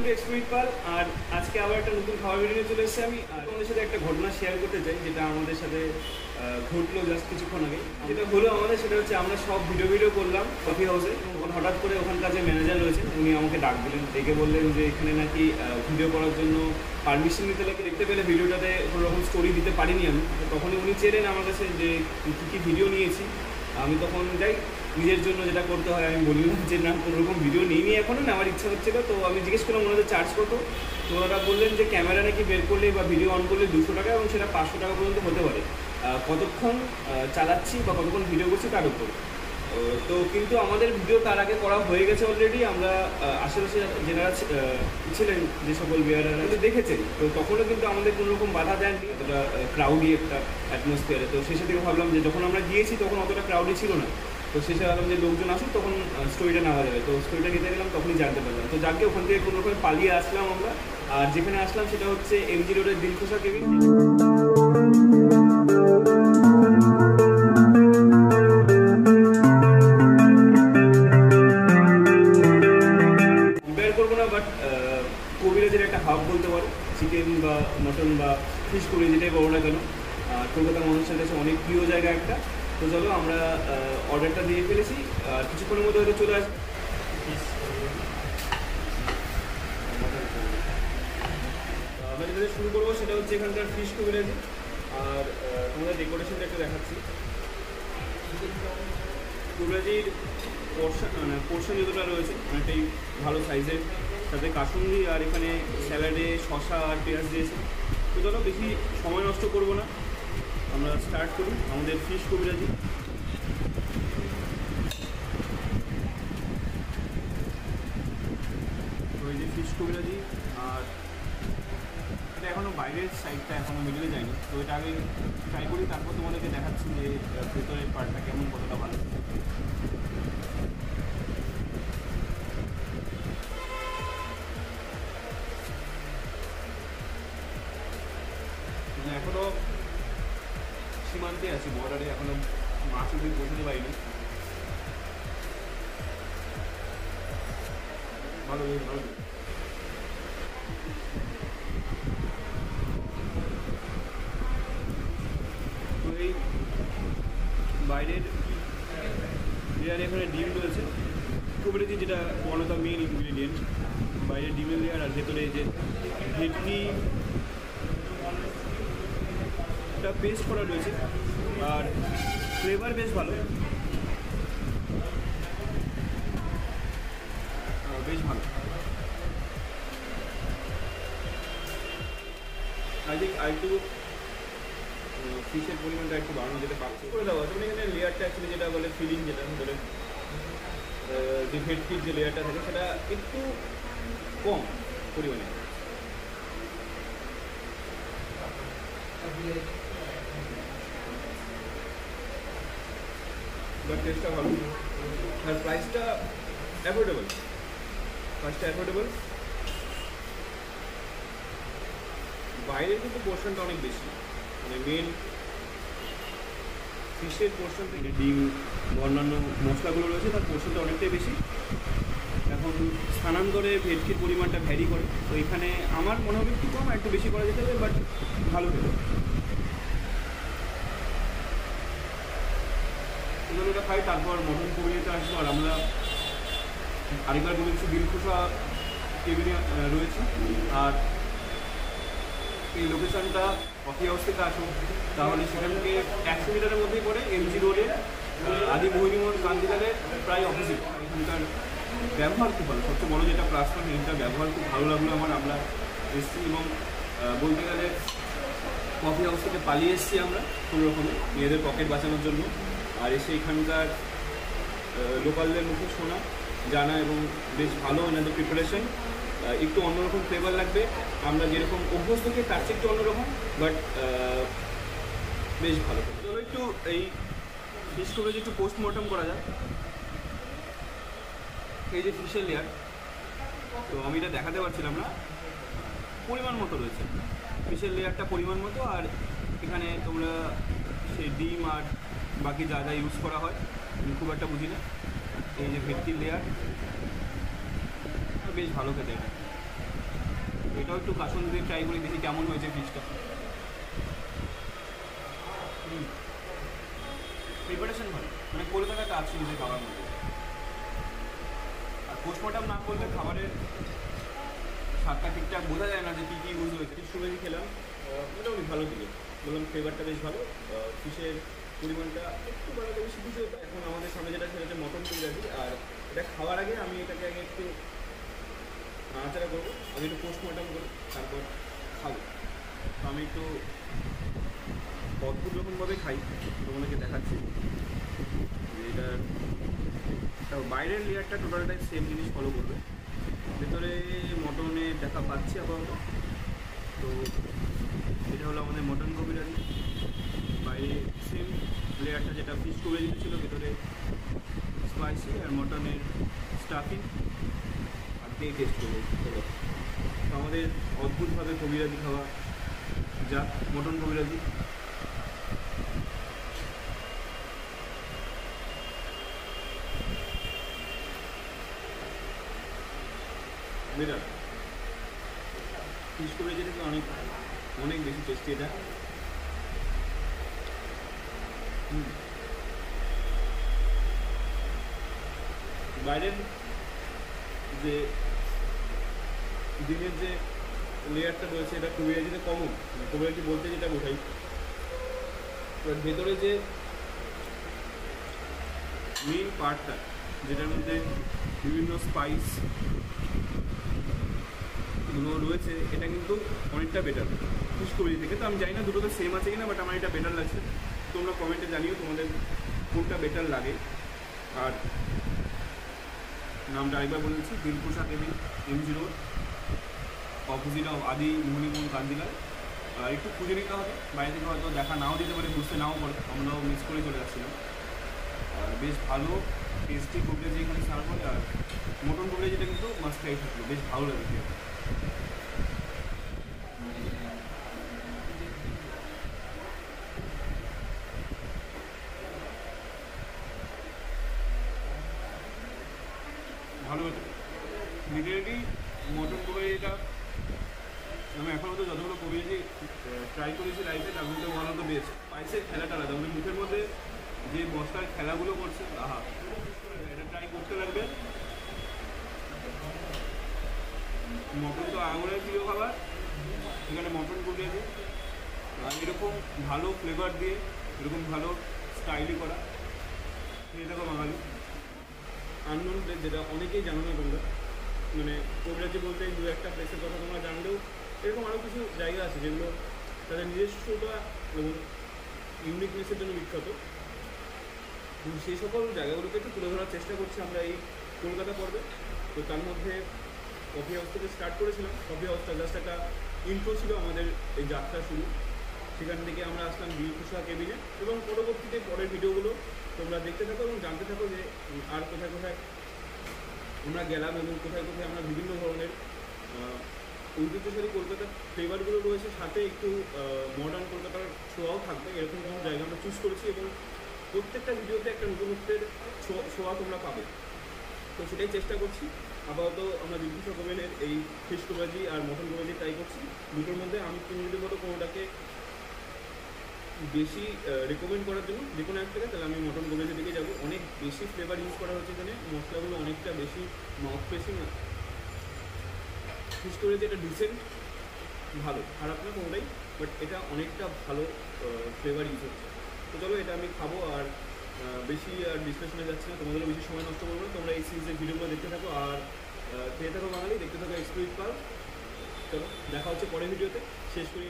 To text with पाल और आज के आबार एक नतून खावा भिडियो चले तुम्हारे एक घटना शेयर करते चाहिए घटलो जस्ट किछुक्षण आगे जेटा हलो हमें सब भिडियो भिडियो करलाम कफी हाउसे हठात् करे ओखानकार जो मैनेजार रही है उन्नी आमाके डाक दिलें डेके बोलें जे एखाने नाकि भिडियो करार जोन्नो परमिशन निते लागे देखते पेले भिडियोटाते कोनो रकम स्टोरी दिते पारिनि आमि तखोनी उन्नी चेलें आमार काछे जे कि कि भिडियो नियेछि आमि तखन जाई निजेर जो जेटा करते हैं ना कोकम भिडियो नहीं हमारे इच्छा हो तो जिज्ञेस कर उन्होंने चार्ज कत तो वरा बोलें कैमरा ना कि बेर कर ले भिडियो अन कर ले 200 टाका और से 500 टाका पर्यंत होते कतक्षण चालाच्छि बा कतक्षण भिडियो करछि तार उपर तो किन्तु आमादेर भिडियो तार आगे करा हो गेछे अलरेडी आमरा आशेपाशे जेनारा छिलेन जे सकल बियारारा देखेछेन तो तखनो किन्तु आमादेर कोनो रकम बाधा देननि अतटा क्राउडी एक एटमसफियारे तो सेई साथे भाबलाम जे जखन आमरा गिएछि तखन अतटा क्राउडी छिलो ना तो शेषे भाबलाम जे लोकजन आसुक तखन स्टोरीटा नावा जाबे तो स्टोरीटा निते गेलाम तखनई जानते पेलाम तो जाके ओखान थेके कोनो रकम पालिये आसलाम आमरा आर जेखाने आसलाम सेटा होच्छे एमजी रोडेर दिलखुशा केबिन कबिराजेर एक हाब बोलते चिकेन बा मटन बा फिश करी जेटाई बोलो ना केन कलकाता मानुषेर काछे अनेक प्रिय जगह एक तो चलो आमरा अर्डारटा दिए फेलेछि आर किछुक्षणेर मধ্যে হয়তো চলে আসবে আমরা যেটা শুরু করব সেটা হচ্ছে এখানকার ফিশ কবিরাজি আর আমরা ডেকোরেশনটা একটু দেখাচ্ছি কবিরাজির পোর্শন যতটা রয়েছে অনেকটাই ভালো সাইজের साथ कासुंदी और ये सैलाडे शशा और पेंयाज दिए तो चलो बेशी समय नष्ट करब ना आमरा स्टार्ट करी आमादेर फिश कबिराजी तो ये फिश कबिराजी और ये एखोनो बाइरेर साइडटा एखोनो मिले जायनि तो ये आगे ट्राई करी तारपर तोमादेरके देखाच्छि जे भितरेर पार्टटा केमन कतटा भालो एखो सीमानते आছি বর্ডারে এখনো মাছ উঠে পৌঁছাতে পারিনি ভালো ভালো তো এই বাইরের লেয়ারে এখানে ডিম রয়েছে কবিরাজি যেটা বলতো মেন ইনগ্রিডিয়েন্ট বাইরের ডিমের লেয়ার আর ভেতরে এই যে ভেটকি पेस्ट करा रही है और फ्लेवर बेस भलो बेस भलो आई थिंक आई टू फिशर परिमाणटा एकटु बाड़ानो जेते पारछो करे दाओ तबे एखाने लेयारटा एक्चुअली जेटा बोले फिलिंग जेटा बोले जे भेटकिर जे लेयारटा थाके सेटा एकटु कम परिमाणे टेस्ट भाव और प्राइसटा अफोर्डेबल प्राइसटा अफोर्डेबल बाहर क्योंकि पोर्शनटा अनेक बेशी मैं मेन फिशर पोर्शन थेके डिम अन्यान्य मसलागुलो रयेछे तार पोर्शनटा अनेकटाई बेशी এখন স্থানান্তরে ভেটকির পরিমাণটা ভ্যারি করে তো এখানে আমার মনে হয় একটু কম একটু বেশি করা যেতে পারে বাট ভালো হলো ওটা খাই তারপর মটন কবিরাজিতে আসলো আর আমরা আরেকবার বলি দিলখুশা কেবিনে রয়েছে আর এই লোকেশনটা কফি হাউস থেকে আসুন তাহলে সেখান থেকে 100 মিটারের মধ্যেই পড়ে এমজি রোডের আদি মহিমোহন গান্ধীলালের প্রায় অপোজিট এখানকার व्यवहार खूब भलो सबसे बड़ो जो प्लसपॉइंट हिलटा व्यवहार खूब भलो लगलो हमारा एस बोलते गले कफी हाउस के पाली एस रकम मेरे पकेट बाँचानों जो और इसे एखानकार लोकल मुखे शोना जाना और बस भलो इन प्रिपारेशन एक तो अन्यरकम फ्लेवर लागे आप जे रकम अभ्यस्त थे तरह एक अन्यरकम बाट बस भलो चलो एक फिश को एक पोस्टमर्टम करा जाए এই যে ফিশের লেয়ার তো আমি এটা দেখাতে পারছিলাম না পরিমাণ মতো রয়েছে ফিশের লেয়ারটা পরিমাণ মতো আর এখানে তোমরা সেই ডিম আর বাকি যা যা ইউজ করা হয় আমি খুব একটা বুঝি না এই যে ভেটকির লেয়ার বেশ ভালো খেতে এটাও একটু কাসুন দিয়ে ট্রাই করে দেখি কেমন হয়েছে ফিশটা। প্রিপারেশন ভালো, মানে কলকাতাতে আছে নিজের খাবার মতো। আর পোস্টমর্টম না করলে খাবারের স্বাদটা ঠিকঠাক বোঝা যায় না যে কী কী ইউজ হয়েছে। সুগেজি খেলাম, মোটামুটি ভালো দিল, বললাম ফ্লেভারটা বেশ ভালো, ফিশের পরিমাণটা একটু বাড়াতে বেশি বুঝে। এখন আমাদের সামনে যেটা সেটা হচ্ছে মটন কারি, আর এটা খাওয়ার আগে আমি এটাকে আগে একটু নাড়াচাড়া করবো, আমি একটু পোস্টমর্টম করবো, তারপর খাবো। তো আমি একটু অদ্ভুত রকমভাবে খাই, তোমাদেরকে দেখাচ্ছি যে এটা বাইরের লেয়ারটা টোটালটাই সেম জিনিস ফলো করবে, ভেতরে মটনে দেখা পাচ্ছি আপাতত। তো এটা হলো আমাদের মটন কবিরাজি, বাইরে সেম লেয়ারটা যেটা ফিশ কবিরাজি ছিল, ভেতরে স্পাইসি আর মটনের স্টাফিং। আর দিয়ে টেস্ট করবো আমাদের অদ্ভুতভাবে কবিরাজি খাওয়া যা মটন কবিরাজি। বিরাট ফিশ কবিরাজি থেকে অনেক অনেক বেশি টেস্টি এটা। বাইরের যে দিনের যে লেয়ারটা রয়েছে এটা কবিরাজিতে কমন, কবিরাজি বলতে যেটা বোঝাই, ভেতরে যে মেইন পার্টটা যেটার মধ্যে বিভিন্ন স্পাইস এগুলো রয়েছে, এটা কিন্তু অনেকটা বেটার ফিশ কবিরাজি থেকে। তো আমি জানি না দুটো তো সেম আছে কিনা, বাট আমার এটা বেটার লাগছে। তোমরা কমেন্টে জানিও তোমাদের কোনটা বেটার লাগে। আর নামটা আরেকবার বলে দিচ্ছি, Dilkusha cabin, MG road, opposite of Adi Mohanipur Kandilal. আর একটু খুঁজে নিতে হবে, বাইরে থেকে হয়তো দেখা নাও দিতে পারে, বুঝতে নাও পারে, আমরাও মিস করে চলে যাচ্ছিলাম। আর বেশ ভালো টেস্টি কবিরাজি এখানে সার্ভ হয়, আর মটন কবিরাজিটা কিন্তু মাস্ট ট্রাই থাকলো, বেশ ভালো লাগে। ভালো হতো লিটারেলি মটন কবিরাজিটা। আমি এখন হয়তো যতগুলো কবিরাজি ট্রাই করেছি লাইফে, তার মধ্যে ওয়ান অফ দ্য বেস্ট। পাইসের খেলাটা আলাদা, মানে মুখের মধ্যে যে বস্তার খেলাগুলো করছে, আহা, এটা ট্রাই করতে লাগবে। মটন তো আঙুলের প্রিয় খাবার, এখানে মটন কবিরাজি আর এরকম ভালো ফ্লেভার দিয়ে এরকম ভালো স্টাইলি করা, এটা তো বাঙালি আননোন প্লেস যেটা অনেকেই জানো না তোমরা। মানে কবিরাজি বলতে দু একটা প্লেসের কথা তোমরা জানলেও এরকম আরও কিছু জায়গা আছে যেগুলো তাদের নিজস্বতা এবং ইউনিকনেসের জন্য বিখ্যাত, এবং সেই সকল জায়গাগুলোকে একটু তুলে ধরার চেষ্টা করছি আমরা এই কলকাতা পর্বে। তো তার মধ্যে কফি হাউস থেকে স্টার্ট করেছিলাম, কফি হাউসটা জাস্ট একটা ইন্ট্রো ছিল আমাদের এই যাত্রা শুরু। সেখান থেকে আমরা আসলাম দিলকুশা কেবিনে, এবং পরবর্তীতে পরের ভিডিওগুলো তোমরা দেখতে থাকো এবং জানতে থাকো যে আর কোথায় কোথায় আমরা গেলাম এবং কোথায় কোথায় আমরা বিভিন্ন ধরনের ঐতিহ্যশালী কলকাতার ফ্লেভারগুলো রয়েছে, সাথে একটু মডার্ন কলকাতার ছোঁয়াও থাকবে, এরকম কোনো জায়গা আমরা চুজ করেছি। এবং প্রত্যেকটা ভিডিওতে একটা নতুনত্বের ছোঁয়া তোমরা পাবে, তো সেটাই চেষ্টা করছি। আপাতত আমরা দিলকুশা কেবিনের এই ফিশ কবিরাজি আর মটন কবিরাজি ট্রাই করছি। দুটোর মধ্যে আমি নিজেদের মতো কোনোটাকে বেশি রেকমেন্ড করার জন্য যে কোনো একটা, তাহলে আমি মটন কবিরাজি দিকে যাবো। অনেক বেশি ফ্লেভার ইউজ করা হচ্ছে এখানে, মশলাগুলো অনেকটা বেশি মাউথ প্রেসিং না, ফিশ কবিরাজি এটা ডিসেন্ট ভালো, খারাপ না কোনোটাই, বাট এটা অনেকটা ভালো ফ্লেভার ইউজ হচ্ছে। তো চলো এটা আমি খাবো, আর বেশি আর ডিসকাশনে যাচ্ছি না, তোমাদেরও বেশি সময় নষ্ট করবো না। তোমরা এই সিরিজের ভিডিওগুলো দেখতে থাকো, আর খেয়ে থাকো বাঙালি, দেখতে থাকো এক্সপ্লোর পার্ক। চলো দেখা হচ্ছে পরের ভিডিওতে, শেষ করি।